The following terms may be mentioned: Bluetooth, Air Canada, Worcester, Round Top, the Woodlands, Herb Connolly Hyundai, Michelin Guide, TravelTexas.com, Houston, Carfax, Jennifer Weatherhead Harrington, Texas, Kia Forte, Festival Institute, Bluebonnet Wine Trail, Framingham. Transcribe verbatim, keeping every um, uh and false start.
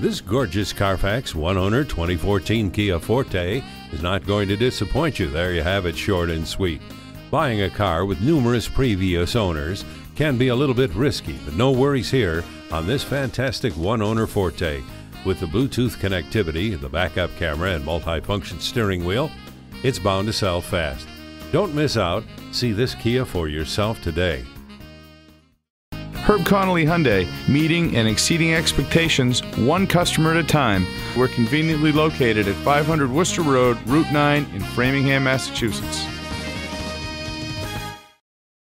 This gorgeous Carfax one-owner twenty fourteen Kia Forte is not going to disappoint you. There you have it, short and sweet. Buying a car with numerous previous owners can be a little bit risky, but no worries here on this fantastic one-owner Forte. With the Bluetooth connectivity, the backup camera, and multifunction steering wheel, it's bound to sell fast. Don't miss out. See this Kia for yourself today. Herb Connolly Hyundai, meeting and exceeding expectations, one customer at a time. We're conveniently located at five hundred Worcester Road, Route nine in Framingham, Massachusetts.